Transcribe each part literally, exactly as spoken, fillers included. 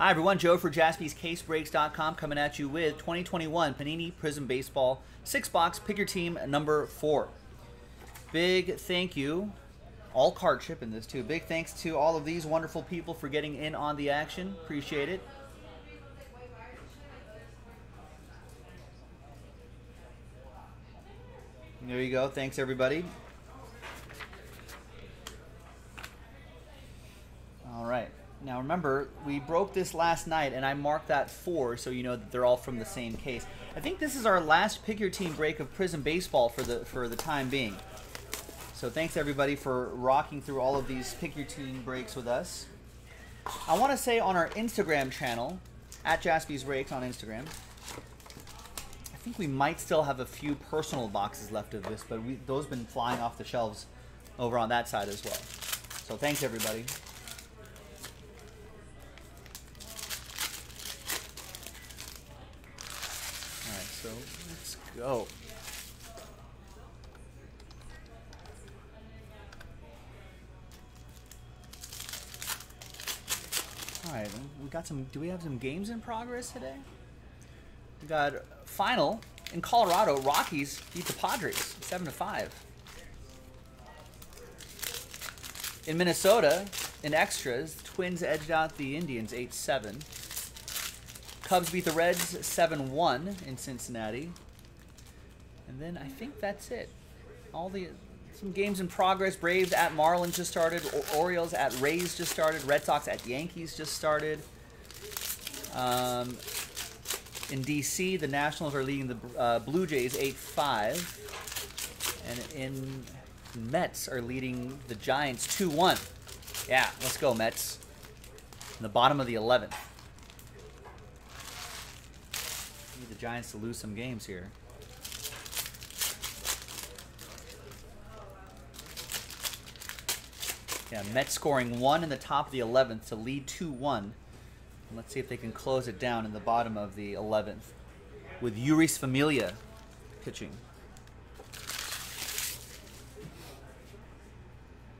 Hi everyone, Joe for Jaspys Casebreaks dot com coming at you with twenty twenty-one Panini Prism Baseball six box, pick your team, number four. Big thank you, all card chip in this too. Big thanks to all of these wonderful people for getting in on the action. Appreciate it. There you go. Thanks everybody. All right. Now remember, we broke this last night and I marked that four so you know that they're all from the same case. I think this is our last pick your team break of Prism Baseball for the for the time being. So thanks everybody for rocking through all of these pick your team breaks with us. I want to say on our Instagram channel, at Jaspys Breaks on Instagram, I think we might still have a few personal boxes left of this, but we, those have been flying off the shelves over on that side as well. So thanks everybody. So let's go. All right, we got some. Do we have some games in progress today? We got final in Colorado. Rockies beat the Padres seven to five. In Minnesota, in extras, Twins edged out the Indians eight seven. Cubs beat the Reds seven one in Cincinnati. And then I think that's it. All the some games in progress. Braves at Marlins just started. O Orioles at Rays just started. Red Sox at Yankees just started. Um, in D C, the Nationals are leading the uh, Blue Jays eight five. And in Mets are leading the Giants two one. Yeah, let's go Mets. In the bottom of the eleventh. The Giants to lose some games here. Yeah, Mets scoring one in the top of the eleventh to lead two one. Let's see if they can close it down in the bottom of the eleventh with Yuris Familia pitching.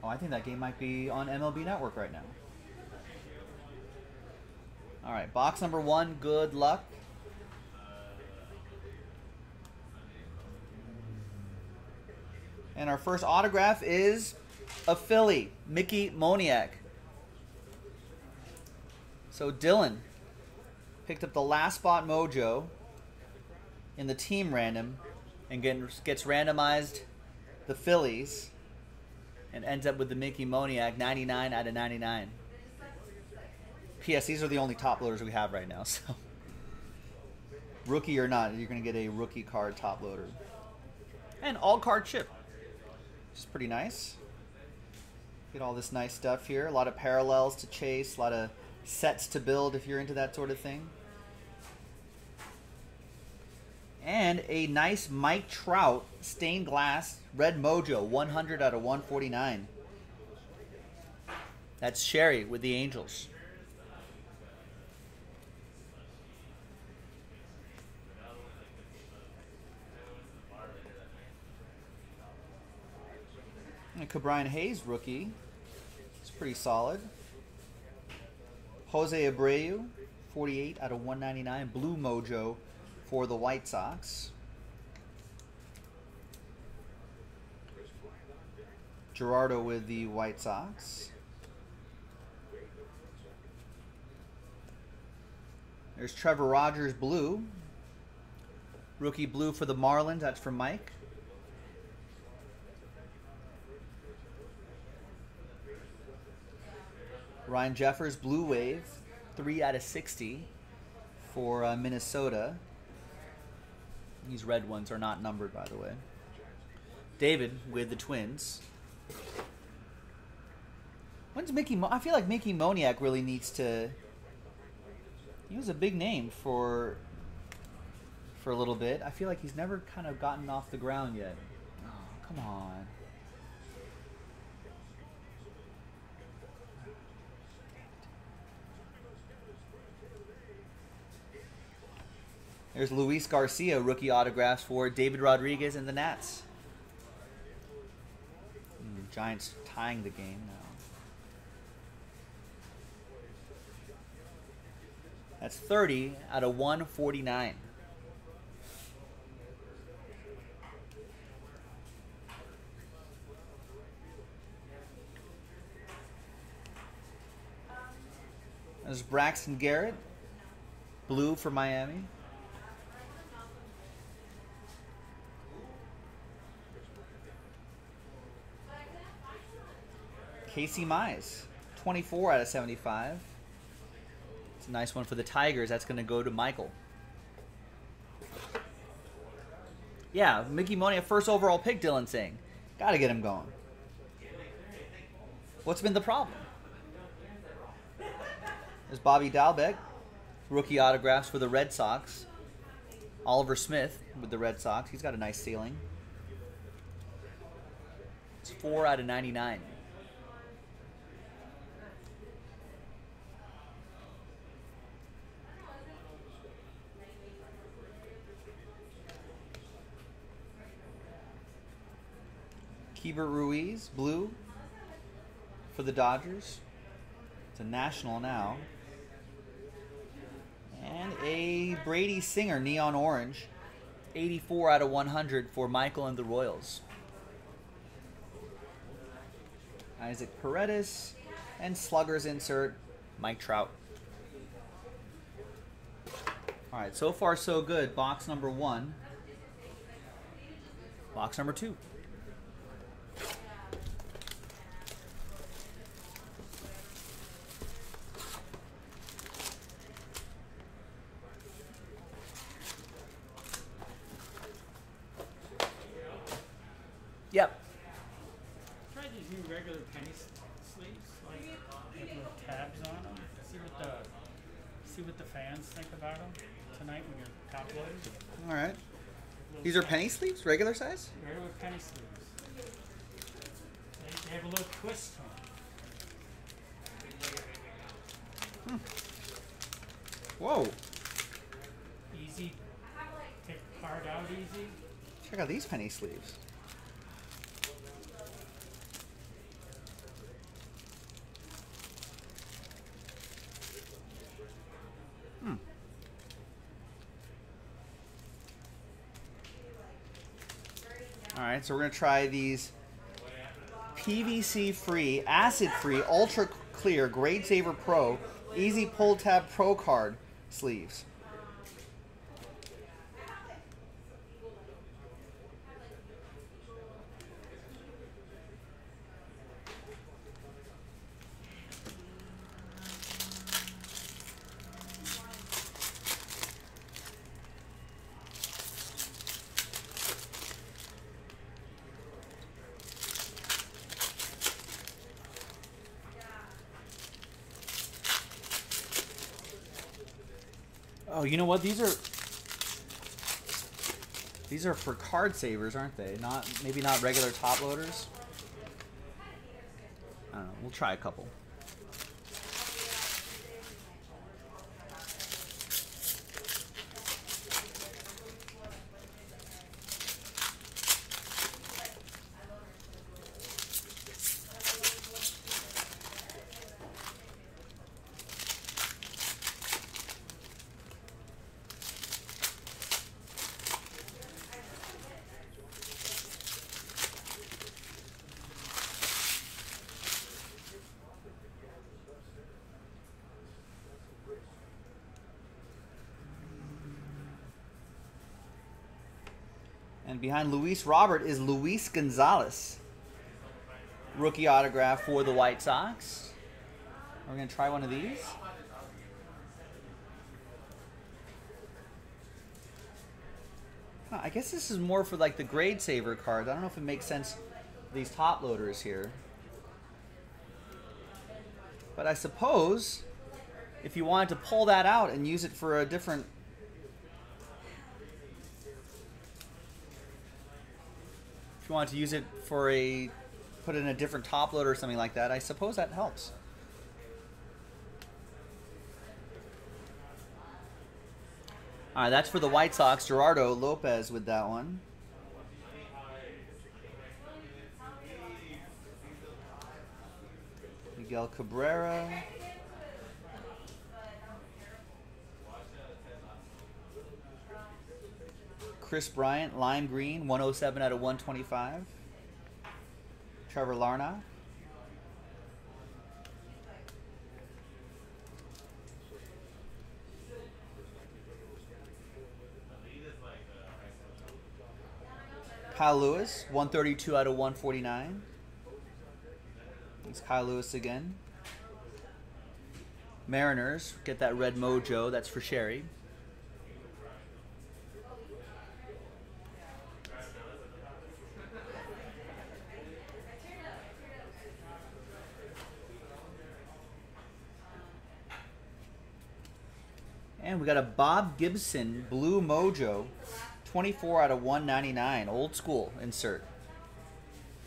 Oh, I think that game might be on M L B Network right now. All right, box number one, good luck. And our first autograph is a Philly, Mickey Moniak. So Dylan picked up the last spot mojo in the team random and gets randomized the Phillies and ends up with the Mickey Moniak, ninety-nine out of ninety-nine. P S These are the only top loaders we have right now. So rookie or not, you're going to get a rookie card top loader. And all card chip. It's pretty nice. Get all this nice stuff here. A lot of parallels to chase, a lot of sets to build if you're into that sort of thing. And a nice Mike Trout stained glass red mojo, one hundred out of one forty-nine. That's Sherry with the Angels. And Ke'Bryan Hayes rookie. It's pretty solid. Jose Abreu, forty-eight out of one ninety-nine. Blue mojo for the White Sox. Gerardo with the White Sox. There's Trevor Rogers blue. Rookie blue for the Marlins. That's for Mike. Ryan Jeffers, Blue Wave, three out of sixty for uh, Minnesota. These red ones are not numbered, by the way. David with the Twins. When's Mickey Mo I feel like Mickey Moniak really needs to... He was a big name for, for a little bit. I feel like he's never kind of gotten off the ground yet. Oh, come on. There's Luis Garcia, rookie autographs for David Rodriguez and the Nats. And the Giants tying the game now. That's thirty out of one forty-nine. There's Braxton Garrett, blue for Miami. Casey Mize, twenty-four out of seventy-five. It's a nice one for the Tigers. That's going to go to Michael. Yeah, Mickey Moniak, first overall pick, Dylan Singh. Got to get him going. What's been the problem? There's Bobby Dalbec, rookie autographs for the Red Sox. Oliver Smith with the Red Sox. He's got a nice ceiling. It's four out of ninety-nine. Eber Ruiz, blue for the Dodgers. It's a national now. And a Brady Singer, neon orange, eighty-four out of one hundred for Michael and the Royals. Isaac Paredes and sluggers insert, Mike Trout. All right, so far so good. Box number one. Box number two. Yep. Try these new regular penny sleeves, like have little tabs on them. See what the see what the fans think about them tonight when you're top loading. All right. These are penny sleeves, regular size. Regular penny sleeves. They, they have a little twist on them. Hmm. Whoa. Easy. Take the card out easy. Check out these penny sleeves. Alright, so we're going to try these P V C-free, acid-free, ultra-clear, Grade Saver Pro, Easy Pull Tab Pro Card sleeves. Oh, you know what? These are these are for card savers, aren't they? Not maybe not regular top loaders. I don't know. We'll try a couple. And behind Luis Robert is Luis Gonzalez, rookie autograph for the White Sox. We're going to try one of these. Huh, I guess this is more for like the Grade Saver cards. I don't know if it makes sense for these top loaders here. But I suppose if you wanted to pull that out and use it for a different... If you want to use it for a, put in a different top loader or something like that, I suppose that helps. All right, that's for the White Sox. Gerardo Lopez with that one. Miguel Cabrera. Chris Bryant, lime green, one oh seven out of one twenty-five. Trevor Larnach. Kyle Lewis, one thirty-two out of one forty-nine. It's Kyle Lewis again. Mariners, get that red mojo. That's for Sherry. And we got a Bob Gibson blue mojo, twenty-four out of one ninety-nine, old school insert.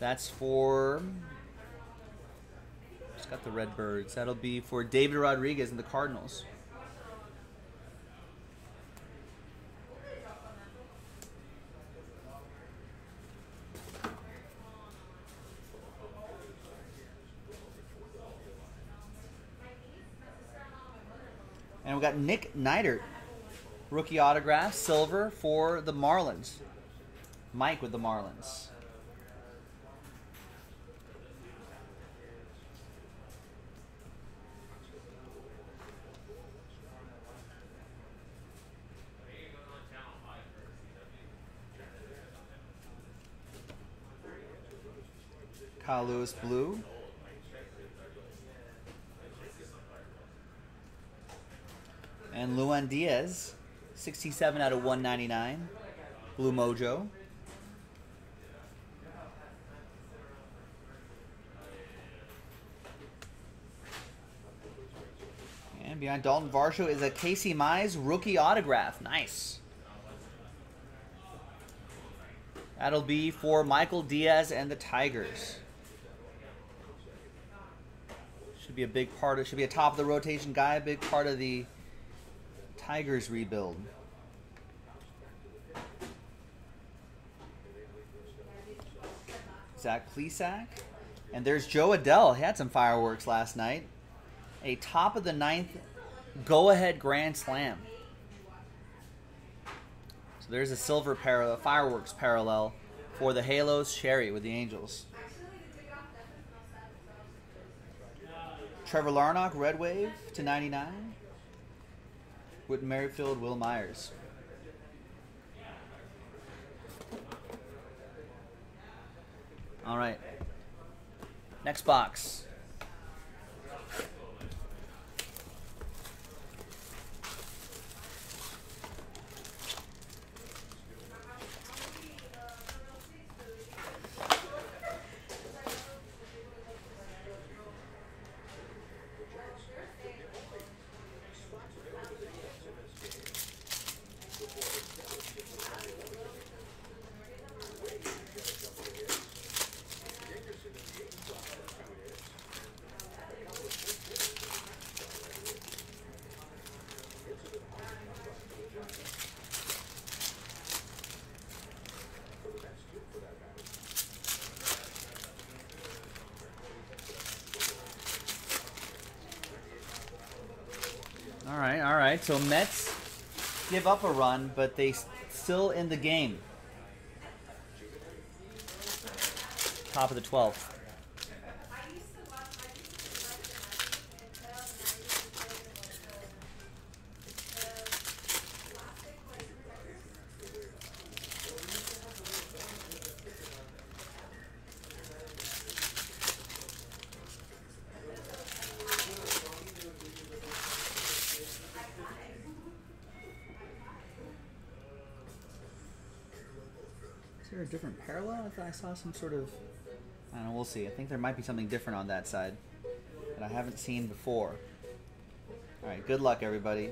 That's for, just got the red birds. That'll be for David Rodriguez and the Cardinals. And we got Nick Neidert, rookie autograph, silver for the Marlins. Mike with the Marlins. Kyle Lewis blue. And Luan Diaz, sixty-seven out of one ninety-nine, blue mojo. And behind Dalton Varsho is a Casey Mize rookie autograph. Nice. That'll be for Michael Diaz and the Tigers. Should be a big part of, should be a top of the rotation guy, a big part of the Tigers rebuild. Zach Plesac. And there's Joe Adele. He had some fireworks last night. A top of the ninth go-ahead grand slam. So there's a silver parallel, fireworks parallel for the Halos. Sherry with the Angels. Trevor Larnach, red wave to ninety-nine. Whit Merrifield, Will Myers. All right. Next box. All right, all right. So Mets give up a run, but they still in the game. Top of the twelfth. Is there a different parallel? I thought I saw some sort of, I don't know, we'll see. I think there might be something different on that side that I haven't seen before. All right, good luck, everybody.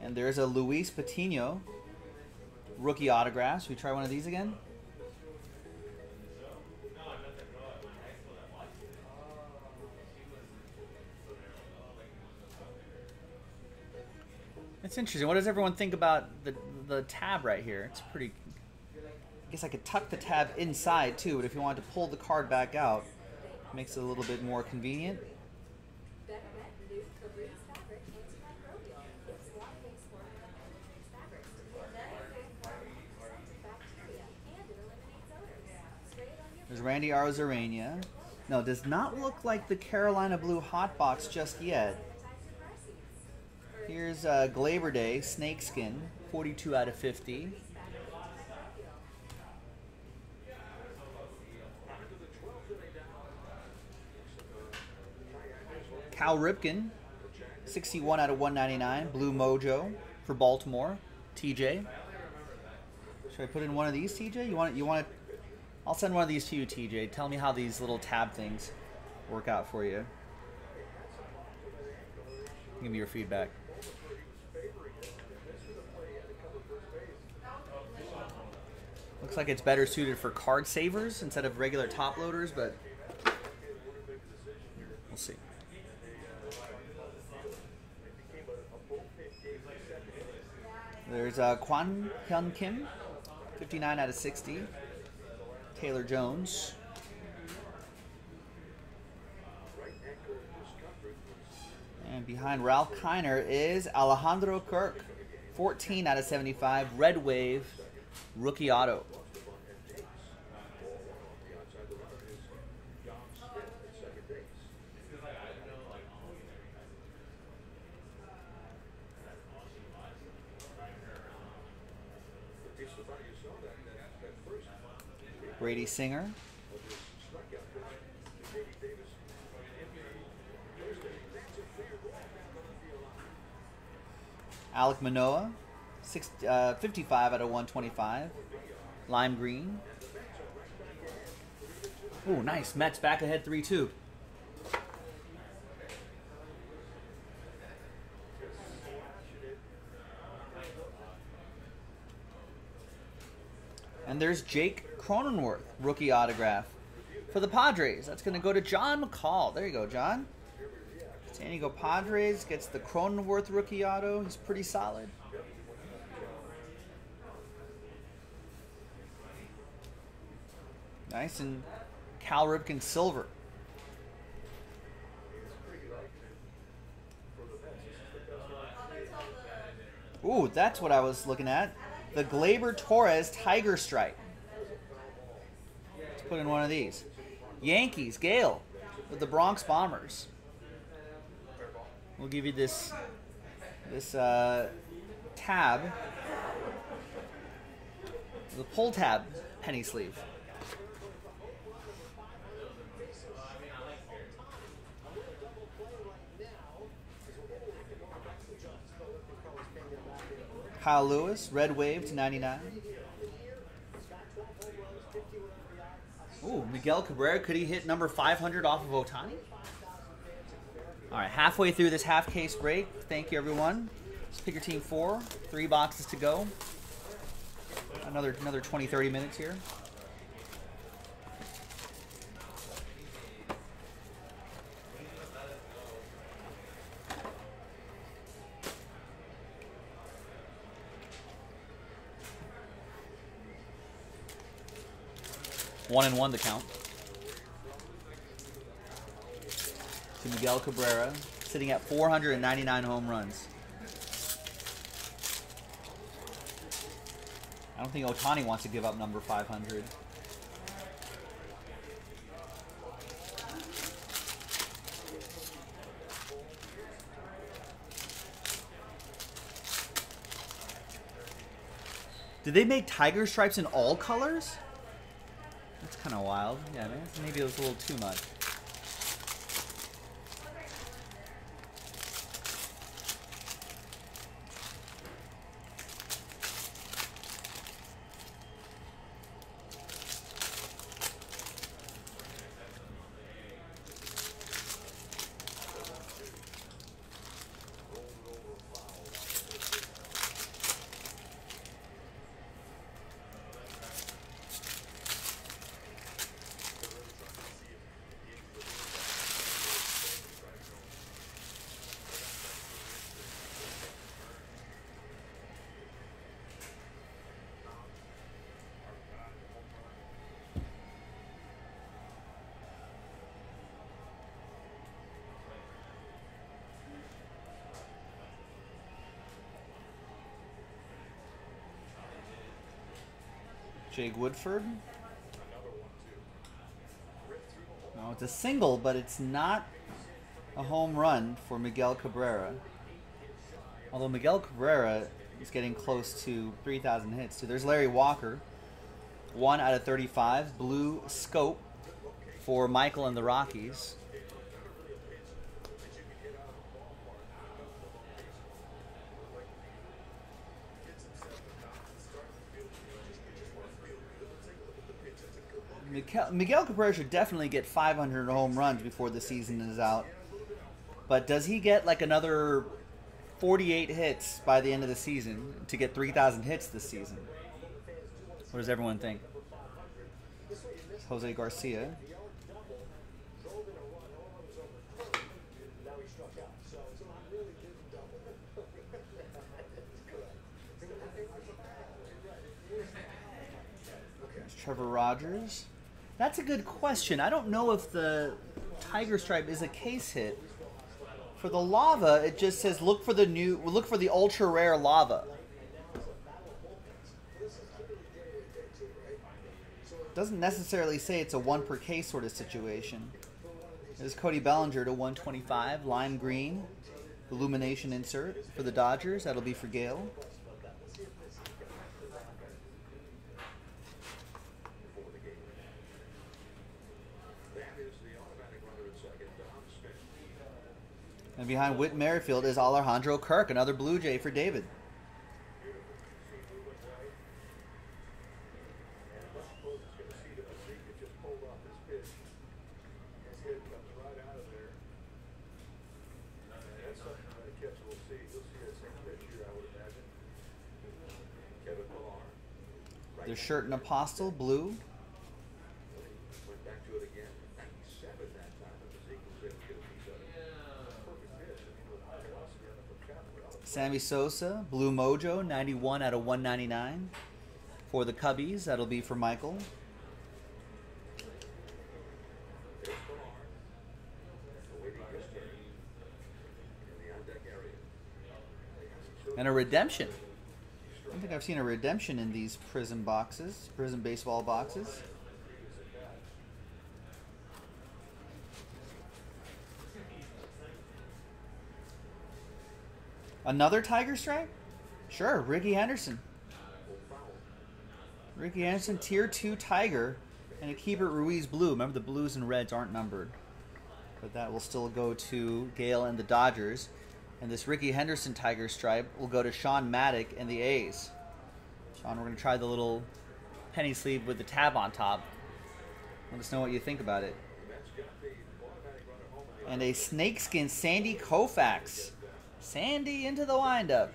And there's a Luis Patino rookie autograph. Should we try one of these again? It's interesting. What does everyone think about the the tab right here? It's pretty. I guess I could tuck the tab inside too, but if you wanted to pull the card back out, it makes it a little bit more convenient. There's Randy Arozarena. No, does not look like the Carolina Blue Hot Box just yet. Here's uh, Glaber Day, Snakeskin, forty-two out of fifty. Cal Ripken, sixty-one out of one ninety-nine, Blue Mojo for Baltimore. T J, should I put in one of these? T J, you want you want to? I'll send one of these to you, T J. Tell me how these little tab things work out for you. Give me your feedback. Looks like it's better suited for card savers instead of regular top loaders, but we'll see. There's uh, Kwon Hyun Kim, fifty-nine out of sixty. Taylor Jones. And behind Ralph Kiner is Alejandro Kirk, fourteen out of seventy-five. Red Wave, rookie auto. Brady Singer. Alec Manoah, six, uh, fifty-five out of one twenty-five. Lime Green. Ooh, nice. Mets back ahead three two. And there's Jake Cronenworth, rookie autograph for the Padres. That's going to go to John McCall. There you go, John. San Diego Padres gets the Cronenworth rookie auto. He's pretty solid. Nice. And Cal Ripken silver. Ooh, that's what I was looking at. The Gleyber Torres Tiger Stripe. Let's put in one of these. Yankees, Gale, with the Bronx Bombers. We'll give you this, this uh, tab, the pull tab penny sleeve. Kyle Lewis, Red Wave to ninety-nine. Ooh, Miguel Cabrera, could he hit number five hundred off of Ohtani? All right, halfway through this half case break. Thank you, everyone. Let's pick your team four. Three boxes to go. Another, another twenty, thirty minutes here. One and one to count. To Miguel Cabrera, sitting at four hundred ninety-nine home runs. I don't think Ohtani wants to give up number five hundred. Did they make Tiger Stripes in all colors? That's kind of wild. Yeah, maybe it was a little too much. Jake Woodford, It's a single, but it's not a home run for Miguel Cabrera. Although Miguel Cabrera is getting close to three thousand hits, too. There's Larry Walker, one out of thirty-five. Blue scope for Michael and the Rockies. Miguel, Miguel Cabrera should definitely get five hundred home runs before the season is out. But does he get like another forty-eight hits by the end of the season to get three thousand hits this season? What does everyone think? Jose Garcia. There's Trevor Rogers. That's a good question. I don't know if the Tiger Stripe is a case hit. For the Lava, it just says look for the new, look for the ultra rare Lava. Doesn't necessarily say it's a one per case sort of situation. There's Cody Bellinger to one twenty-five, lime green, illumination insert for the Dodgers. That'll be for Gale. And behind Whit Merrifield is Alejandro Kirk, another Blue Jay for David. There's Shirt and Apostle, blue. Sammy Sosa, Blue Mojo, ninety-one out of one ninety-nine. For the Cubbies, that'll be for Michael. And a redemption. I don't think I've seen a redemption in these Prism boxes, Prism baseball boxes. Another Tiger Stripe? Sure, Ricky Henderson. Ricky Henderson, Tier two Tiger, and a Eber Ruiz blue. Remember, the blues and reds aren't numbered. But that will still go to Gale and the Dodgers. And this Ricky Henderson Tiger Stripe will go to Sean Maddock and the A's. Sean, we're going to try the little penny sleeve with the tab on top. Let us know what you think about it. And a snakeskin Sandy Koufax. Sandy into the windup.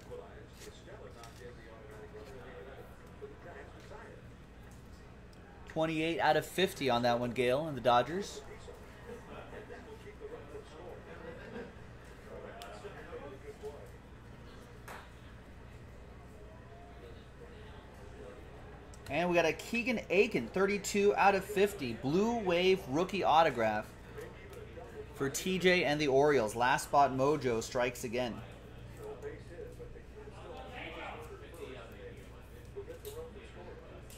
twenty-eight out of fifty on that one, Gale and the Dodgers. And we got a Keegan Aiken, thirty-two out of fifty. Blue Wave rookie autograph. For T J and the Orioles, last spot mojo strikes again.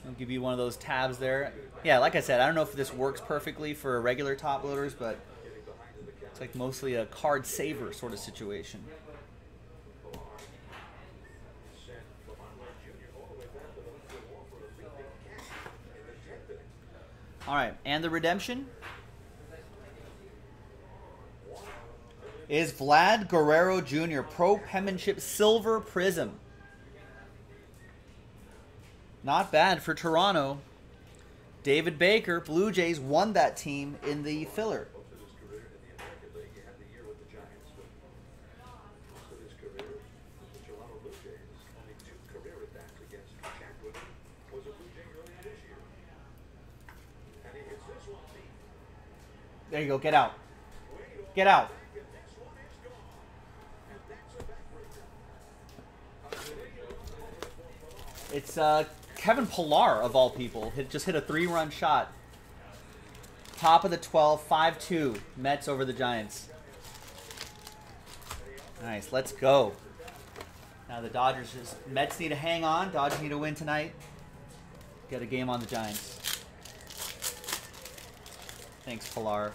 I'll give you one of those tabs there. Yeah, like I said, I don't know if this works perfectly for regular top loaders, but it's like mostly a card saver sort of situation. All right, and the redemption is Vlad Guerrero Junior Pro Penmanship Silver Prism. Not bad for Toronto. David Baker, Blue Jays, won that team in the filler. There you go, get out. Get out. It's uh, Kevin Pillar, of all people. Hit, just hit a three-run shot. Top of the twelfth, five two. Mets over the Giants. Nice, let's go. Now the Dodgers just... Mets need to hang on. Dodgers need to win tonight. Get a game on the Giants. Thanks, Pillar.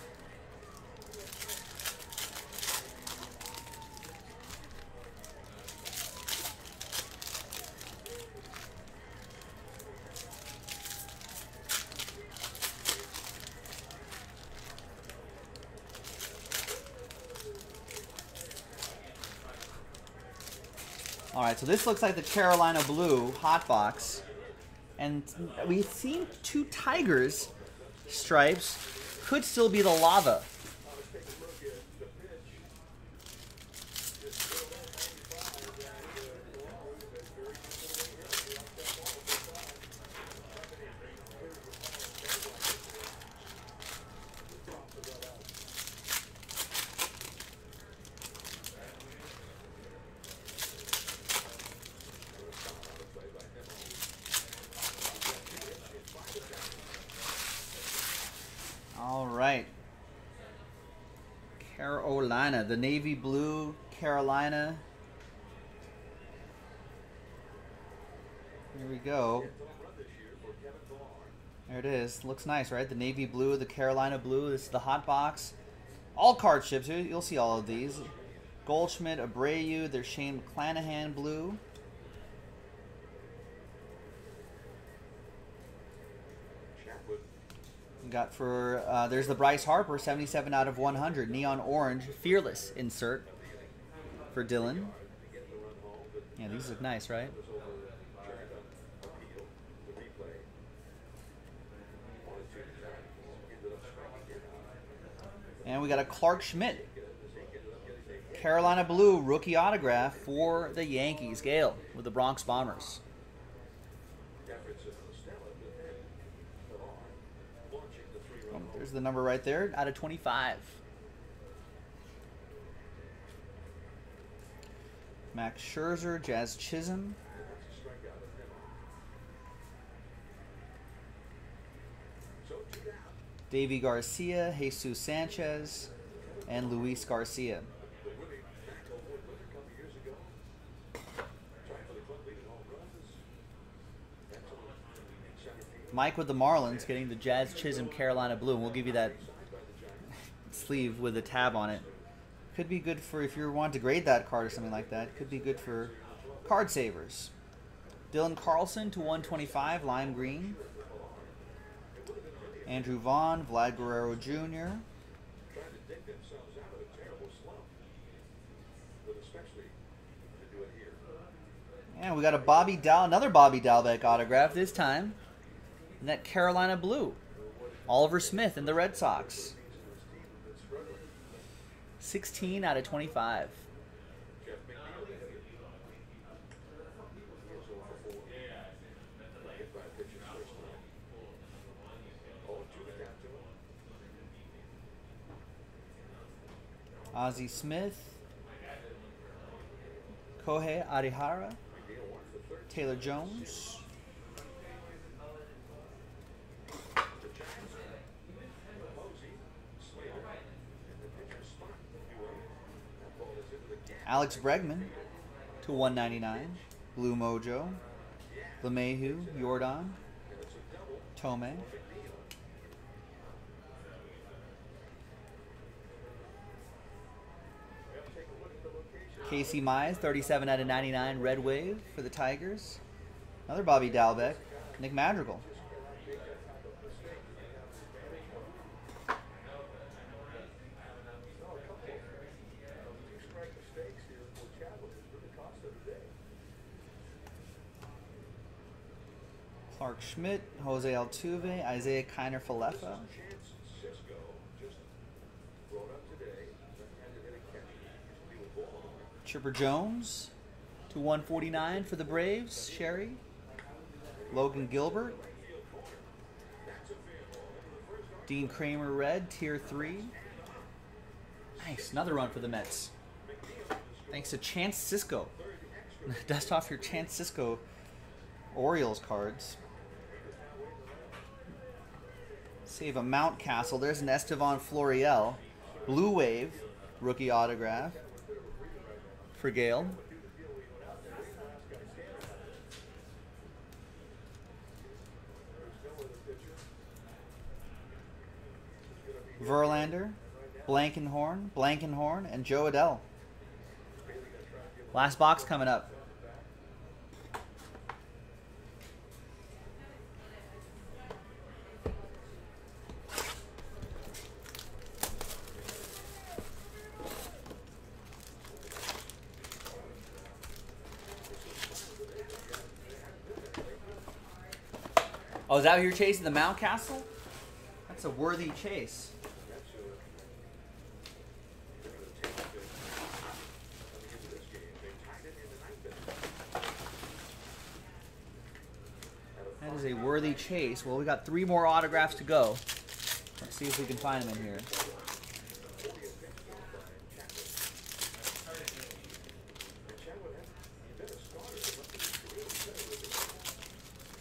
All right, so this looks like the Carolina Blue hot box. And we've seen two Tigers stripes. Could still be the Lava. Carolina, the navy blue Carolina. Here we go. There it is. Looks nice, right? The navy blue, the Carolina blue. This is the hot box. All card ships. You'll see all of these. Goldschmidt, Abreu, their Shane McClanahan blue. Got for uh, there's the Bryce Harper seventy-seven out of one hundred neon orange fearless insert for Dylan. Yeah, these look nice, right? And we got a Clark Schmidt Carolina Blue rookie autograph for the Yankees, Gale with the Bronx Bombers. There's the number right there, out of twenty-five. Max Scherzer, Jazz Chisholm. Deivi García, Jesus Sanchez, and Luis Garcia. Mike with the Marlins getting the Jazz Chisholm Carolina Blue. And we'll give you that sleeve with a tab on it. Could be good for if you want to grade that card or something like that. Could be good for card savers. Dylan Carlson to one twenty-five, lime green. Andrew Vaughn, Vlad Guerrero Junior And we got a Bobby Dal, another Bobby Dalbec autograph this time. And that Carolina Blue, Oliver Smith and the Red Sox. sixteen out of twenty-five. Ozzie Smith, Kohei Arihara, Taylor Jones. Alex Bregman to one ninety-nine, Blue Mojo, LeMahieu, Yordan, Tome. Casey Mize, thirty-seven out of ninety-nine, Red Wave for the Tigers. Another Bobby Dalbec, Nick Madrigal. Clark Schmidt, Jose Altuve, Isaiah Kiner-Falefa. Chipper Jones, to one forty-nine for the Braves, Sherry. Logan Gilbert. Dean Kramer, red, tier three. Nice, another run for the Mets. Thanks to Chance Sisko. Dust off your Chance Sisko Orioles cards. Save a Mountcastle. There's an Estevan Florial. Blue Wave, rookie autograph for Gale. Verlander, Blankenhorn, Blankenhorn, and Joe Adele. Last box coming up. Oh, is that what you're chasing? The Mountcastle? That's a worthy chase. That is a worthy chase. Well, we got three more autographs to go. Let's see if we can find them in here.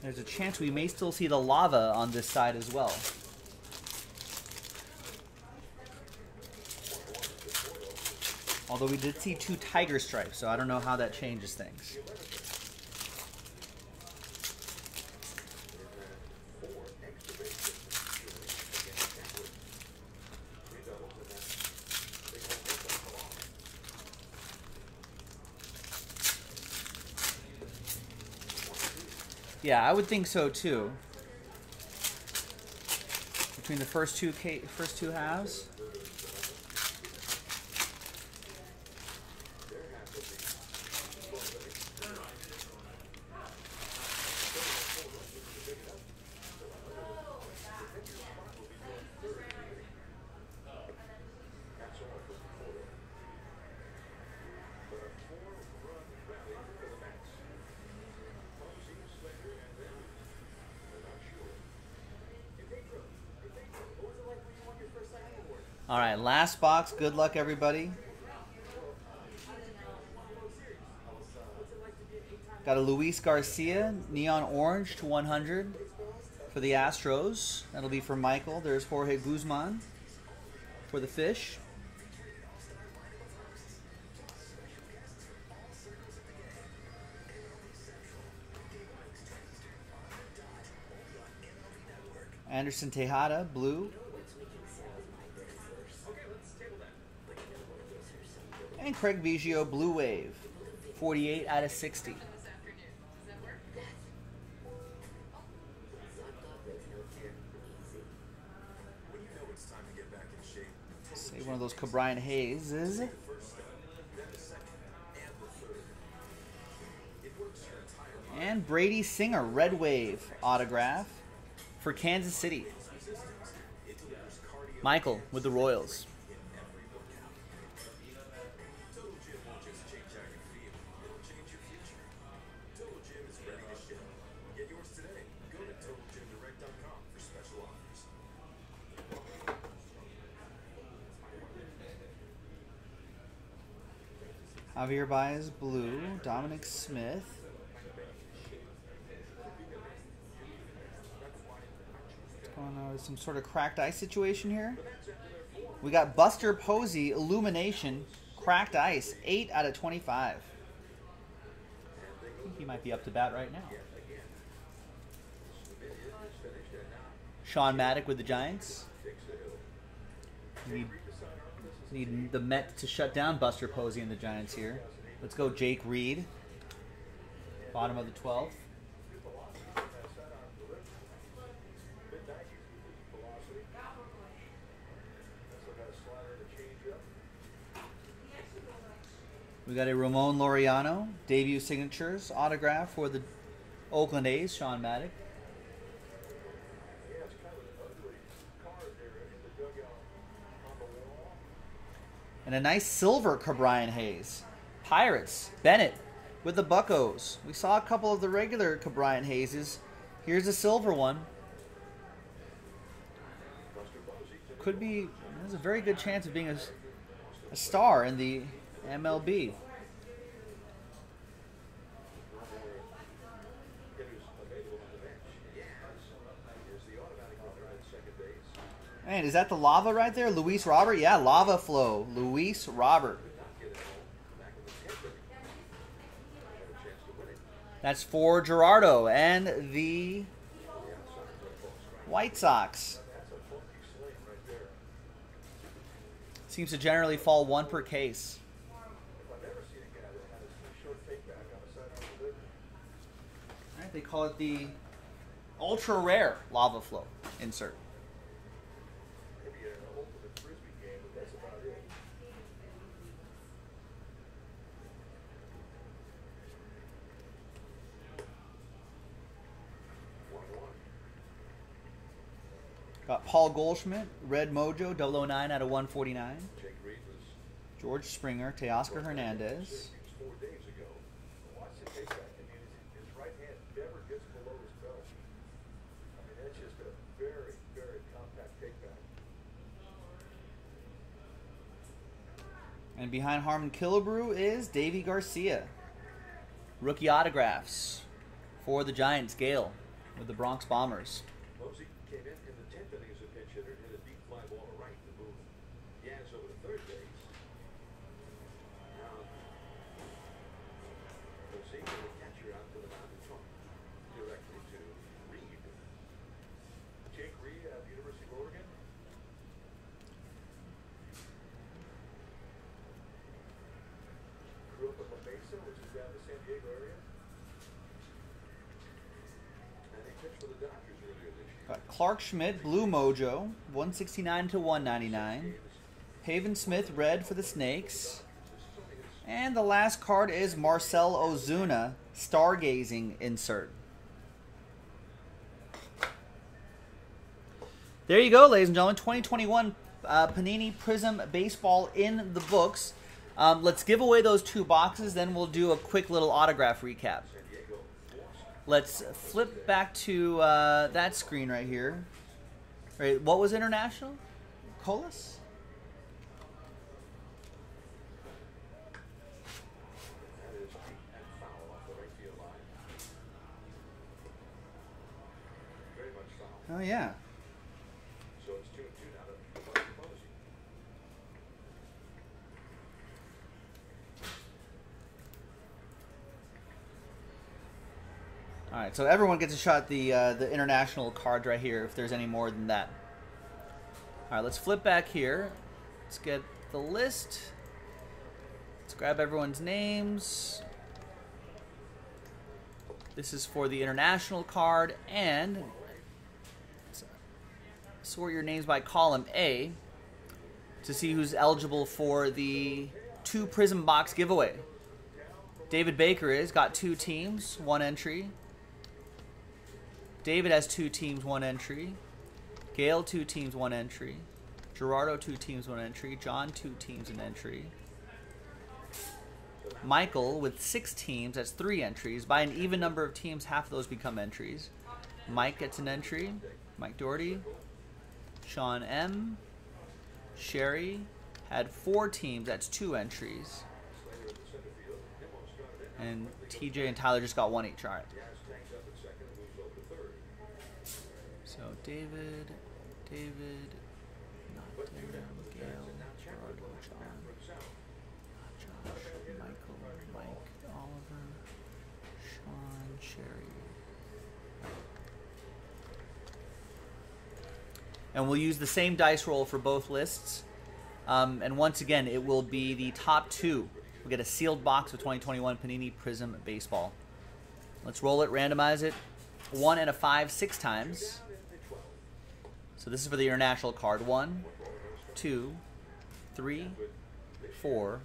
There's a chance we may still see the lava on this side as well. Although we did see two tiger stripes, so I don't know how that changes things. Yeah, I would think so too. Between the first two first two halves. All right, last box. Good luck, everybody. Got a Luis Garcia, neon orange to one hundred for the Astros. That'll be for Michael. There's Jorge Guzman for the Fish. Anderson Tejada, blue. And Craig Biggio, Blue Wave, forty-eight out of sixty. Say one of those Ke'Bryan Hayes. And Brady Singer, Red Wave autograph for Kansas City. Michael with the Royals. Javier Baez, blue. Dominic Smith. Oh no, some sort of cracked ice situation here. We got Buster Posey, Illumination, cracked ice, eight out of twenty-five. I think he might be up to bat right now. Sean Maddock with the Giants. We need the Mets to shut down Buster Posey and the Giants here. Let's go Jake Reed. Bottom of the twelfth. We got a Ramon Laureano, debut signatures, autograph for the Oakland A's, Sean Maddock. And a nice silver Ke'Bryan Hayes. Pirates, Bennett with the Buccos. We saw a couple of the regular Ke'Bryan Hayeses. Here's a silver one. Could be, there's a very good chance of being a, a star in the M L B. Man, is that the lava right there? Luis Robert? Yeah, lava flow. Luis Robert. That's for Gerardo and the White Sox. Seems to generally fall one per case. All right, they call it the ultra rare lava flow insert. Got Paul Goldschmidt, Red Mojo, double oh nine out of one forty-nine. George Springer, Teoscar Hernandez. And behind Harmon Killebrew is Deivi García. Rookie autographs for the Giants, Gale, with the Bronx Bombers. Mosey came in in the tenth inning as a pinch hitter, hit a deep fly ball to right to move Yaz over to third base. Now, Mosey with a catcher out to the mound and Trump directly to Reed. Jake Reed at the University of Oregon. Grew up in La Mesa, which is down in the San Diego area. Got Clark Schmidt, Blue Mojo, one sixty-nine to one ninety-nine. Haven Smith, red for the Snakes. And the last card is Marcell Ozuna, Stargazing insert. There you go, ladies and gentlemen. twenty twenty-one uh, Panini Prism Baseball in the books. Um, let's give away those two boxes, then we'll do a quick little autograph recap. Let's flip back to uh, that screen right here. All right, what was international? Colas? Oh, yeah. All right, so everyone gets a shot at the, uh, the international card right here if there's any more than that. All right, let's flip back here. Let's get the list. Let's grab everyone's names. This is for the international card, and sort your names by column A to see who's eligible for the two Prism box giveaway. David Baker is, got two teams, one entry. David has two teams, one entry. Gale, two teams, one entry. Gerardo, two teams, one entry. John, two teams, an entry. Michael, with six teams, that's three entries. By an even number of teams, half of those become entries. Mike gets an entry. Mike Doherty. Sean M. Sherry had four teams, that's two entries. And T J and Tyler just got one each. All right. So David, David, not David, Miguel, Gerardo, John, Josh, Michael, Mike, Oliver, Sean, Sherry. And we'll use the same dice roll for both lists. Um, and once again, it will be the top two. We'll get a sealed box of twenty twenty-one Panini Prism Baseball. Let's roll it, randomize it. One and a five, six times. So this is for the international card. One, two, three, four,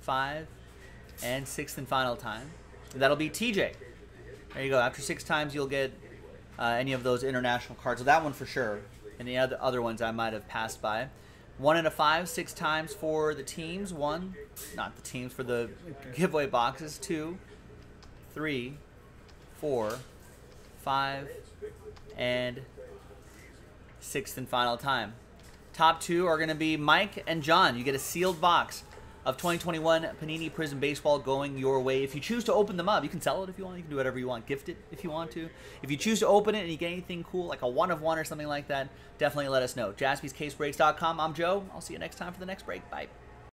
five, and sixth and final time. And that'll be T J. There you go. After six times, you'll get uh, any of those international cards. So that one for sure. And the other other ones I might have passed by. One and a five, six times for the teams. One, not the teams, for the giveaway boxes. Two, three, four, five, and sixth and final time. Top two are going to be Mike and John. You get a sealed box of twenty twenty-one Panini Prism Baseball going your way. If you choose to open them up, you can sell it if you want. You can do whatever you want. Gift it if you want to. If you choose to open it and you get anything cool, like a one-of-one or something like that, definitely let us know. Jaspys Casebreaks dot com. I'm Joe. I'll see you next time for the next break. Bye.